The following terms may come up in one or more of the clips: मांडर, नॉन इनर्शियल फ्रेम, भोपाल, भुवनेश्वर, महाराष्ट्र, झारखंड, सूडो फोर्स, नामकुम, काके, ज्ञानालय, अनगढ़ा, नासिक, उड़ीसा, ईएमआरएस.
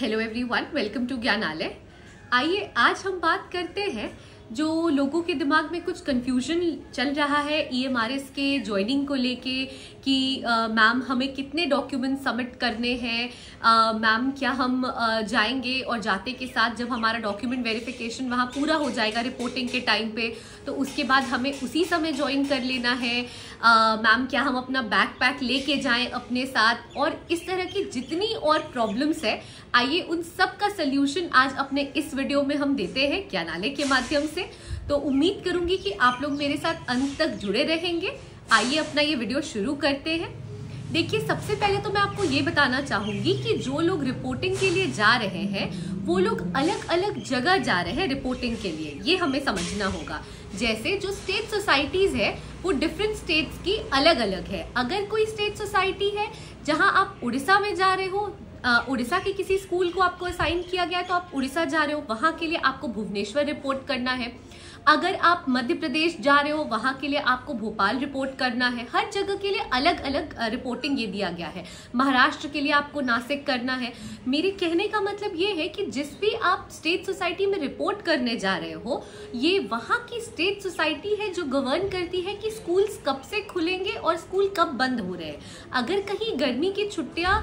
Hello everyone, welcome to ज्ञानालय। आइए आज हम बात करते हैं जो लोगों के दिमाग में कुछ कंफ्यूजन चल रहा है ईएमआरएस के ज्वाइनिंग को लेके कि मैम हमें कितने डॉक्यूमेंट सबमिट करने हैं, मैम क्या हम जाएंगे और जाते के साथ जब हमारा डॉक्यूमेंट वेरिफिकेशन वहाँ पूरा हो जाएगा रिपोर्टिंग के टाइम पे तो उसके बाद हमें उसी समय ज्वाइन कर लेना है, मैम क्या हम अपना बैकपैक लेके जाएं अपने साथ। और इस तरह की जितनी और प्रॉब्लम्स है आइए उन सब का सल्यूशन आज अपने इस वीडियो में हम देते हैं ज्ञानालय के माध्यम से। तो उम्मीद करूंगी कि आप लोग मेरे साथ अंत तक जुड़े रहेंगे। आइए अपना ये वीडियो शुरू करते हैं। देखिए, सबसे पहले तो मैं आपको ये बताना चाहूंगी कि जो लोग रिपोर्टिंग के लिए जा रहे हैं वो लोग अलग अलग जगह जा रहे हैं रिपोर्टिंग के लिए, ये हमें समझना होगा। जैसे जो स्टेट सोसाइटीज़ है वो डिफरेंट स्टेट्स की अलग अलग है। अगर कोई स्टेट सोसाइटी है जहां आप उड़ीसा में जा रहे हो, उड़ीसा के किसी स्कूल को आपको असाइन किया गया है तो आप उड़ीसा जा रहे हो, वहाँ के लिए आपको भुवनेश्वर रिपोर्ट करना है। अगर आप मध्य प्रदेश जा रहे हो वहाँ के लिए आपको भोपाल रिपोर्ट करना है। हर जगह के लिए अलग अलग रिपोर्टिंग ये दिया गया है। महाराष्ट्र के लिए आपको नासिक करना है। मेरे कहने का मतलब ये है कि जिस भी आप स्टेट सोसाइटी में रिपोर्ट करने जा रहे हो ये वहाँ की स्टेट सोसाइटी है जो गवर्न करती है कि स्कूल्स कब से खुलेंगे और स्कूल कब बंद हो रहे हैं। अगर कहीं गर्मी की छुट्टियाँ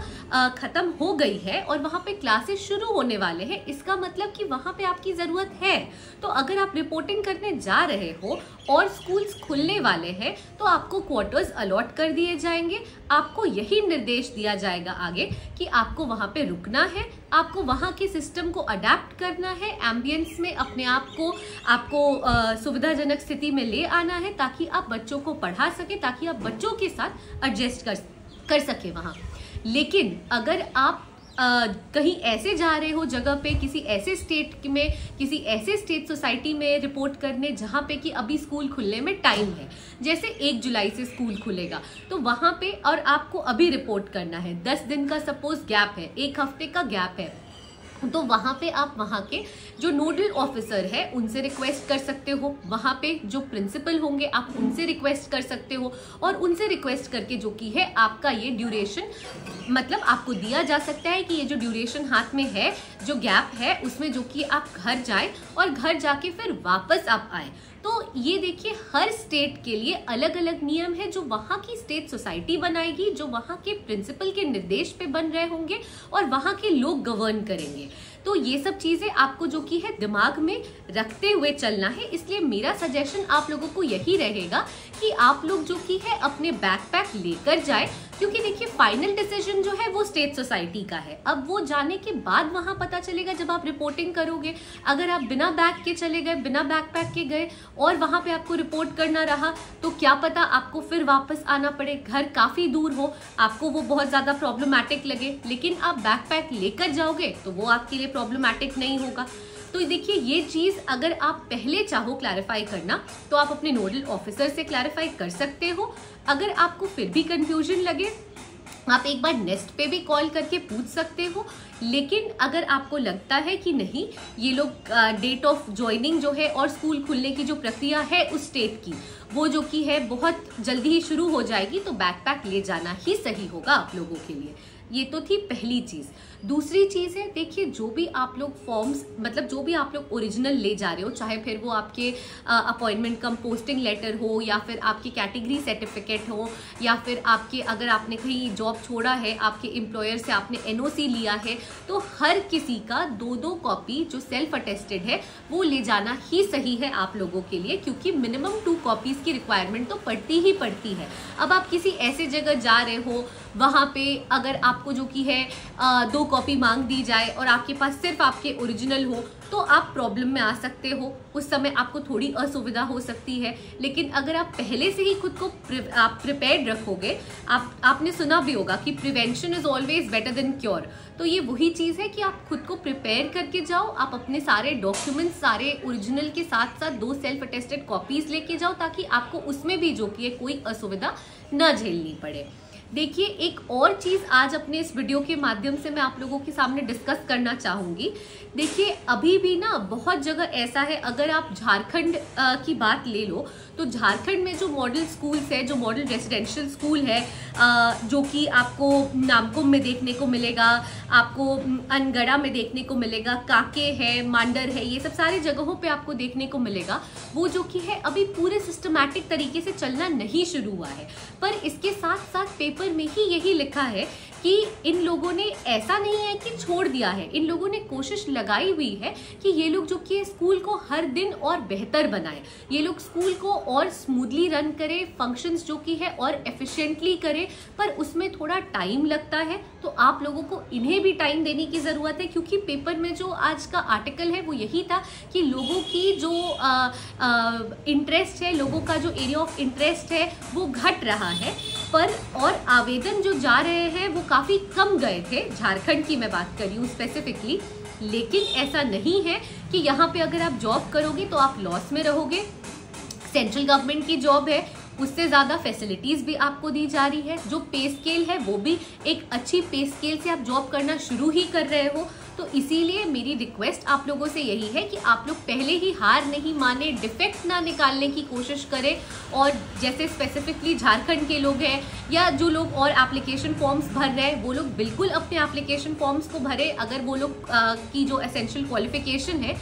ख़त्म हो गई है और वहाँ पे क्लासेस शुरू होने वाले हैं इसका मतलब कि वहाँ पे आपकी ज़रूरत है। तो अगर आप रिपोर्टिंग करने जा रहे हो और स्कूल्स खुलने वाले हैं तो आपको क्वार्टर्स अलॉट कर दिए जाएंगे। आपको यही निर्देश दिया जाएगा आगे कि आपको वहाँ पे रुकना है, आपको वहाँ के सिस्टम को अडेप्ट करना है, एम्बियंस में अपने आप को आपको सुविधाजनक स्थिति में ले आना है ताकि आप बच्चों को पढ़ा सके, ताकि आप बच्चों के साथ एडजस्ट कर सके वहाँ। लेकिन अगर आप कहीं ऐसे जा रहे हो जगह पे, किसी ऐसे स्टेट में, किसी ऐसे स्टेट सोसाइटी में रिपोर्ट करने जहाँ पे कि अभी स्कूल खुलने में टाइम है, जैसे 1 जुलाई से स्कूल खुलेगा तो वहाँ पे और आपको अभी रिपोर्ट करना है, 10 दिन का सपोज गैप है, 1 हफ्ते का गैप है, तो वहाँ पे आप वहाँ के जो नोडल ऑफिसर है उनसे रिक्वेस्ट कर सकते हो, वहाँ पे जो प्रिंसिपल होंगे आप उनसे रिक्वेस्ट कर सकते हो और उनसे रिक्वेस्ट करके जो कि है आपका ये ड्यूरेशन मतलब आपको दिया जा सकता है कि ये जो ड्यूरेशन हाथ में है, जो गैप है उसमें जो कि आप घर जाएं और घर जाके फिर वापस आप आएँ। तो ये देखिए हर स्टेट के लिए अलग अलग नियम है जो वहाँ की स्टेट सोसाइटी बनाएगी, जो वहाँ के प्रिंसिपल के निर्देश पे बन रहे होंगे और वहाँ के लोग गवर्न करेंगे। तो ये सब चीज़ें आपको जो कि है दिमाग में रखते हुए चलना है। इसलिए मेरा सजेशन आप लोगों को यही रहेगा कि आप लोग जो कि है अपने बैकपैक लेकर जाए, क्योंकि देखिए फाइनल डिसीजन जो है वो स्टेट सोसाइटी का है। अब वो जाने के बाद वहाँ पता चलेगा जब आप रिपोर्टिंग करोगे। अगर आप बिना बैग के चले गए, बिना बैकपैक के गए और वहाँ पे आपको रिपोर्ट करना रहा तो क्या पता आपको फिर वापस आना पड़े, घर काफ़ी दूर हो, आपको वो बहुत ज़्यादा प्रॉब्लमैटिक लगे। लेकिन आप बैकपैक लेकर जाओगे तो वो आपके लिए प्रॉब्लमैटिक नहीं होगा। तो देखिए ये चीज़ अगर आप पहले चाहो क्लैरिफाई करना तो आप अपने नोडल ऑफिसर से क्लैरिफाई कर सकते हो। अगर आपको फिर भी कंफ्यूजन लगे आप एक बार नेस्ट पे भी कॉल करके पूछ सकते हो। लेकिन अगर आपको लगता है कि नहीं ये लोग डेट ऑफ ज्वाइनिंग जो है और स्कूल खुलने की जो प्रक्रिया है उस स्टेट की वो जो कि है बहुत जल्दी ही शुरू हो जाएगी तो बैकपैक ले जाना ही सही होगा आप लोगों के लिए। ये तो थी पहली चीज़। दूसरी चीज़ है देखिए जो भी आप लोग फॉर्म्स मतलब जो भी आप लोग ओरिजिनल ले जा रहे हो, चाहे फिर वो आपके अपॉइंटमेंट कम पोस्टिंग लेटर हो या फिर आपकी कैटेगरी सर्टिफिकेट हो या फिर आपके अगर आपने कहीं जॉब छोड़ा है आपके एम्प्लॉयर से आपने एनओसी लिया है तो हर किसी का 2-2 कॉपी जो सेल्फ अटेस्टेड है वो ले जाना ही सही है आप लोगों के लिए, क्योंकि मिनिमम 2 कॉपीज़ की रिक्वायरमेंट तो पड़ती ही पड़ती है। अब आप किसी ऐसे जगह जा रहे हो वहाँ पर अगर आपको जो कि है 2 कॉपी मांग दी जाए और आपके पास सिर्फ आपके ओरिजिनल हो तो आप प्रॉब्लम में आ सकते हो, उस समय आपको थोड़ी असुविधा हो सकती है। लेकिन अगर आप पहले से ही खुद को आप प्रिपेयर्ड रखोगे, आपने सुना भी होगा कि prevention is always better than cure, तो ये वही चीज़ है कि आप खुद को प्रिपेयर करके जाओ, आप अपने सारे डॉक्यूमेंट्स सारे ओरिजिनल के साथ साथ 2 सेल्फ अटेस्टेड कॉपीज़ लेके जाओ ताकि आपको उसमें भी जो कि है कोई असुविधा न झेलनी पड़े। देखिए एक और चीज़ आज अपने इस वीडियो के माध्यम से मैं आप लोगों के सामने डिस्कस करना चाहूँगी। देखिए अभी भी ना बहुत जगह ऐसा है, अगर आप झारखंड की बात ले लो तो झारखंड में जो मॉडल स्कूल्स है, जो मॉडल रेजिडेंशियल स्कूल है, जो कि आपको नामकुम में देखने को मिलेगा, आपको अनगढ़ा में देखने को मिलेगा, काके है, मांडर है, ये सब सारी जगहों पे आपको देखने को मिलेगा। वो जो कि है अभी पूरे सिस्टमैटिक तरीके से चलना नहीं शुरू हुआ है, पर इसके साथ साथ पेपर में ही यही लिखा है कि इन लोगों ने, ऐसा नहीं है कि छोड़ दिया है, इन लोगों ने कोशिश लगाई हुई है कि ये लोग जो कि स्कूल को हर दिन और बेहतर बनाएं, ये लोग स्कूल को और स्मूथली रन करें, फंक्शंस जो कि है और एफिशिएंटली करें, पर उसमें थोड़ा टाइम लगता है। तो आप लोगों को इन्हें भी टाइम देने की ज़रूरत है, क्योंकि पेपर में जो आज का आर्टिकल है वो यही था कि लोगों की जो इंटरेस्ट है, लोगों का जो एरिया ऑफ इंटरेस्ट है वो घट रहा है, पर और आवेदन जो जा रहे हैं वो काफ़ी कम गए थे। झारखंड की मैं बात कर रही हूँ स्पेसिफिकली, लेकिन ऐसा नहीं है कि यहाँ पे अगर आप जॉब करोगे तो आप लॉस में रहोगे। सेंट्रल गवर्नमेंट की जॉब है, उससे ज़्यादा फैसिलिटीज़ भी आपको दी जा रही है, जो पे स्केल है वो भी एक अच्छी पे स्केल से आप जॉब करना शुरू ही कर रहे हो। तो इसीलिए मेरी रिक्वेस्ट आप लोगों से यही है कि आप लोग पहले ही हार नहीं माने, डिफेक्ट ना निकालने की कोशिश करें। और जैसे स्पेसिफिकली झारखंड के लोग हैं या जो लोग और एप्लीकेशन फॉर्म्स भर रहे हैं, वो लोग बिल्कुल अपने एप्लीकेशन फॉर्म्स को भरें अगर वो लोग की जो एसेंशियल क्वालिफिकेशन है,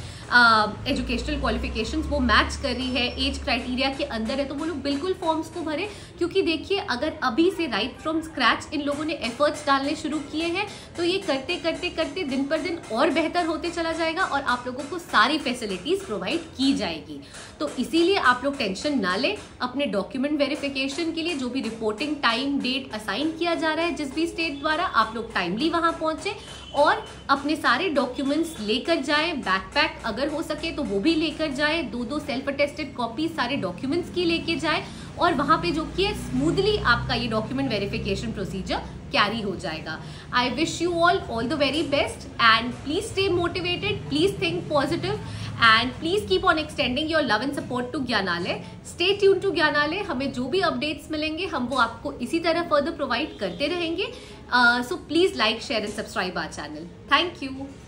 एजुकेशनल क्वालिफिकेशंस वो मैच कर रही है, एज क्राइटेरिया के अंदर है, तो वो लोग बिल्कुल फॉर्म्स को भरें। क्योंकि देखिए अगर अभी से राइट फ्रॉम स्क्रैच इन लोगों ने एफर्ट्स डालने शुरू किए हैं तो ये करते करते करते दिन पर दिन और बेहतर होते चला जाएगा और आप लोगों को सारी फैसिलिटीज़ प्रोवाइड की जाएगी। तो इसीलिए आप लोग टेंशन ना लें। अपने डॉक्यूमेंट वेरिफिकेशन के लिए जो भी रिपोर्टिंग टाइम डेट असाइन किया जा रहा है जिस भी स्टेट द्वारा, आप लोग टाइमली वहाँ पहुँचें और अपने सारे डॉक्यूमेंट्स लेकर जाएं। बैकपैक अगर हो सके तो वो भी लेकर जाएं, 2-2 सेल्फ अटेस्टेड कॉपी सारे डॉक्यूमेंट्स की लेके जाएं और वहाँ पे जो कि है स्मूथली आपका ये डॉक्यूमेंट वेरिफिकेशन प्रोसीजर कैरी हो जाएगा। I wish you all the very best and please stay motivated, please think positive and please keep on extending your love and support to ज्ञानालय। Stay tune to ज्ञानालय, हमें जो भी updates मिलेंगे हम वो आपको इसी तरह फर्दर प्रोवाइड करते रहेंगे। So please like share and subscribe our channel. Thank you.